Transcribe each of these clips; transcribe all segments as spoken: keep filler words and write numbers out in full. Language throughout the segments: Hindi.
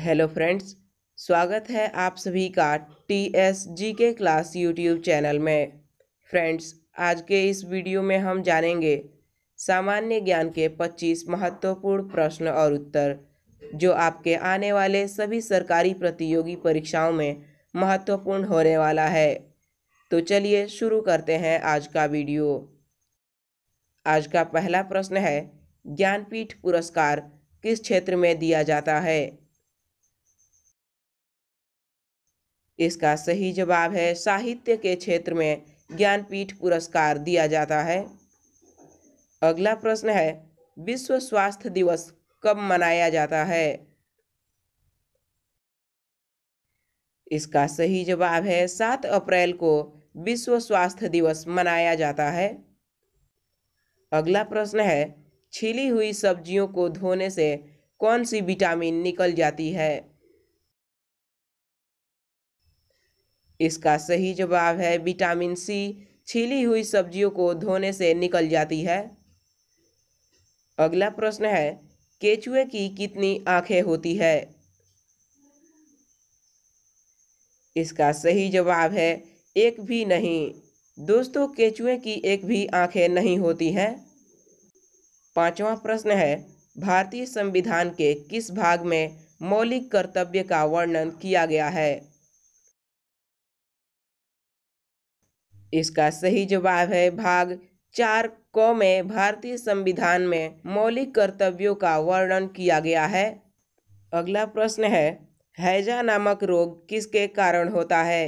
हेलो फ्रेंड्स, स्वागत है आप सभी का टी एस जी के क्लास यूट्यूब चैनल में। फ्रेंड्स, आज के इस वीडियो में हम जानेंगे सामान्य ज्ञान के पच्चीस महत्वपूर्ण प्रश्न और उत्तर, जो आपके आने वाले सभी सरकारी प्रतियोगी परीक्षाओं में महत्वपूर्ण होने वाला है। तो चलिए शुरू करते हैं आज का वीडियो। आज का पहला प्रश्न है, ज्ञानपीठ पुरस्कार किस क्षेत्र में दिया जाता है? इसका सही जवाब है, साहित्य के क्षेत्र में ज्ञानपीठ पुरस्कार दिया जाता है। अगला प्रश्न है, विश्व स्वास्थ्य दिवस कब मनाया जाता है? इसका सही जवाब है, सात अप्रैल को विश्व स्वास्थ्य दिवस मनाया जाता है। अगला प्रश्न है, छिली हुई सब्जियों को धोने से कौन सी विटामिन निकल जाती है? इसका सही जवाब है, विटामिन सी छिली हुई सब्जियों को धोने से निकल जाती है। अगला प्रश्न है, केचुए की कितनी आंखें होती है? इसका सही जवाब है, एक भी नहीं। दोस्तों, केचुए की एक भी आंखें नहीं होती हैं। पांचवा प्रश्न है, भारतीय संविधान के किस भाग में मौलिक कर्तव्य का वर्णन किया गया है? इसका सही जवाब है, भाग चार क में भारतीय संविधान में मौलिक कर्तव्यों का वर्णन किया गया है। अगला प्रश्न है, हैजा नामक रोग किसके कारण होता है?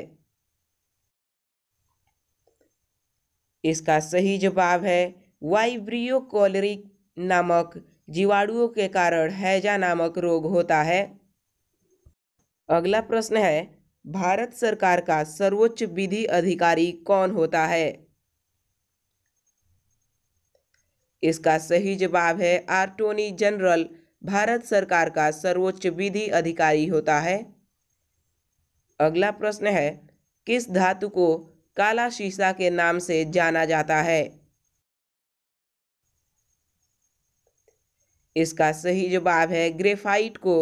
इसका सही जवाब है, वाइब्रियोकोलरिक नामक जीवाणुओं के कारण हैजा नामक रोग होता है। अगला प्रश्न है, भारत सरकार का सर्वोच्च विधि अधिकारी कौन होता है? इसका सही जवाब है, अटॉर्नी जनरल भारत सरकार का सर्वोच्च विधि अधिकारी होता है। अगला प्रश्न है, किस धातु को काला शीशा के नाम से जाना जाता है? इसका सही जवाब है, ग्रेफाइट को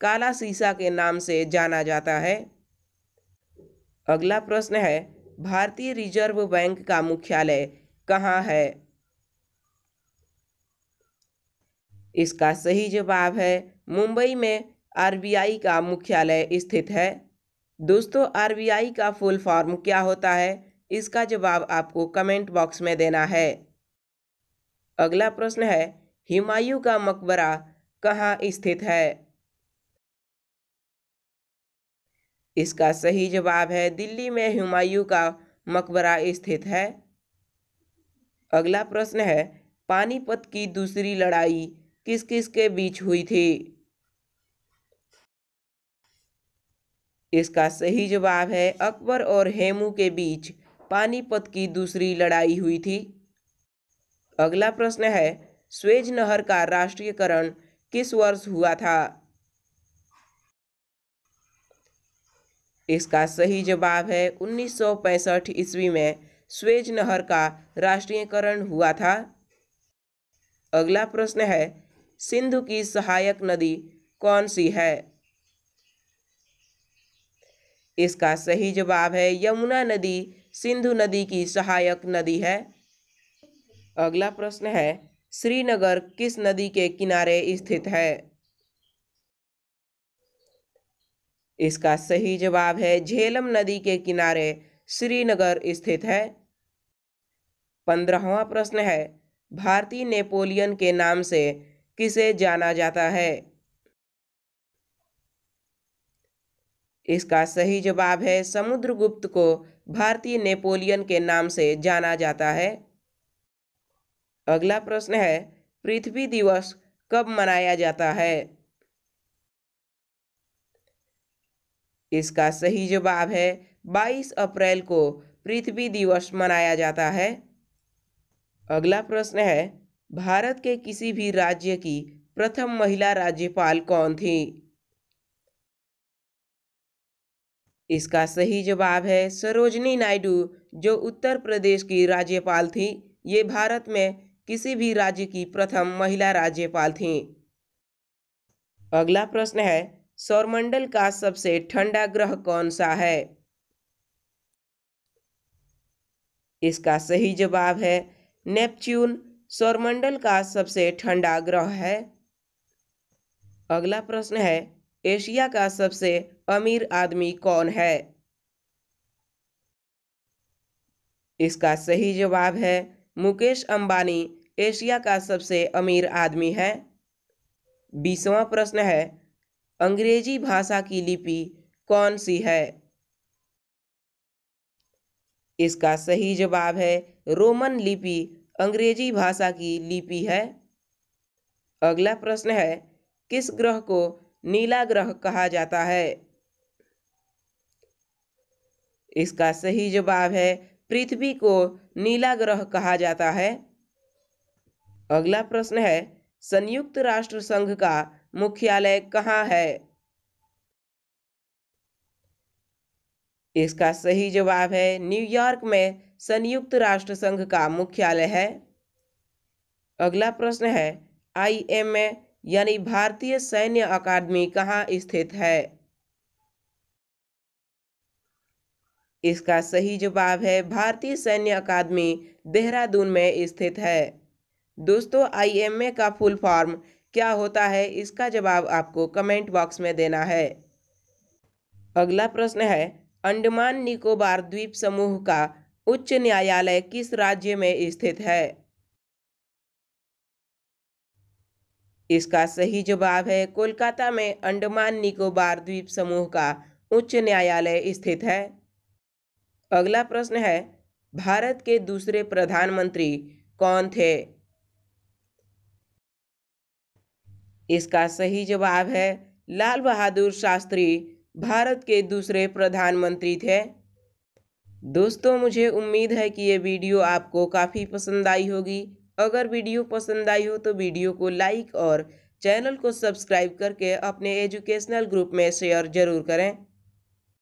काला शीशा के नाम से जाना जाता है। अगला प्रश्न है, भारतीय रिजर्व बैंक का मुख्यालय कहाँ है? इसका सही जवाब है, मुंबई में आरबीआई का मुख्यालय स्थित है। दोस्तों, आरबीआई का फुल फॉर्म क्या होता है, इसका जवाब आपको कमेंट बॉक्स में देना है। अगला प्रश्न है, हुमायूँ का मकबरा कहाँ स्थित है? इसका सही जवाब है, दिल्ली में हुमायूँ का मकबरा स्थित है। अगला प्रश्न है, पानीपत की दूसरी लड़ाई किस किस के बीच हुई थी? इसका सही जवाब है, अकबर और हेमू के बीच पानीपत की दूसरी लड़ाई हुई थी। अगला प्रश्न है, स्वेज नहर का राष्ट्रीयकरण किस वर्ष हुआ था? इसका सही जवाब है, उन्नीस सौ पैंसठ ईस्वी में स्वेज नहर का राष्ट्रीयकरण हुआ था। अगला प्रश्न है, सिंधु की सहायक नदी कौन सी है? इसका सही जवाब है, यमुना नदी सिंधु नदी की सहायक नदी है। अगला प्रश्न है, श्रीनगर किस नदी के किनारे स्थित है? इसका सही जवाब है, झेलम नदी के किनारे श्रीनगर स्थित है। पंद्रहवां प्रश्न है, भारतीय नेपोलियन के नाम से किसे जाना जाता है? इसका सही जवाब है, समुद्रगुप्त को भारतीय नेपोलियन के नाम से जाना जाता है। अगला प्रश्न है, पृथ्वी दिवस कब मनाया जाता है? इसका सही जवाब है, बाईस अप्रैल को पृथ्वी दिवस मनाया जाता है। अगला प्रश्न है, भारत के किसी भी राज्य की प्रथम महिला राज्यपाल कौन थी? इसका सही जवाब है, सरोजिनी नायडू, जो उत्तर प्रदेश की राज्यपाल थी। ये भारत में किसी भी राज्य की प्रथम महिला राज्यपाल थी। अगला प्रश्न है, सौरमंडल का सबसे ठंडा ग्रह कौन सा है? इसका सही जवाब है नेपच्यून, सौरमंडल का सबसे ठंडा ग्रह है। अगला प्रश्न है, एशिया का सबसे अमीर आदमी कौन है? इसका सही जवाब है मुकेश अंबानी, एशिया का सबसे अमीर आदमी है। बीसवां प्रश्न है, अंग्रेजी भाषा की लिपि कौन सी है? इसका सही जवाब है रोमन लिपि, अंग्रेजी भाषा की लिपि है। अगला प्रश्न है, किस ग्रह को नीला ग्रह कहा जाता है? इसका सही जवाब है पृथ्वी को नीला ग्रह कहा जाता है। अगला प्रश्न है, संयुक्त राष्ट्र संघ का मुख्यालय कहाँ है? इसका सही जवाब है न्यूयॉर्क में संयुक्त राष्ट्र संघ का मुख्यालय है। अगला प्रश्न है, आई एम ए यानी भारतीय सैन्य अकादमी कहाँ स्थित है? इसका सही जवाब है भारतीय सैन्य अकादमी देहरादून में स्थित है। दोस्तों, आई एम ए का फुल फॉर्म क्या होता है, इसका जवाब आपको कमेंट बॉक्स में देना है। अगला प्रश्न है, अंडमान निकोबार द्वीप समूह का उच्च न्यायालय किस राज्य में स्थित है? इसका सही जवाब है कोलकाता में अंडमान निकोबार द्वीप समूह का उच्च न्यायालय स्थित है। अगला प्रश्न है, भारत के दूसरे प्रधानमंत्री कौन थे? इसका सही जवाब है लाल बहादुर शास्त्री भारत के दूसरे प्रधानमंत्री थे। दोस्तों, मुझे उम्मीद है कि ये वीडियो आपको काफ़ी पसंद आई होगी। अगर वीडियो पसंद आई हो तो वीडियो को लाइक और चैनल को सब्सक्राइब करके अपने एजुकेशनल ग्रुप में शेयर जरूर करें।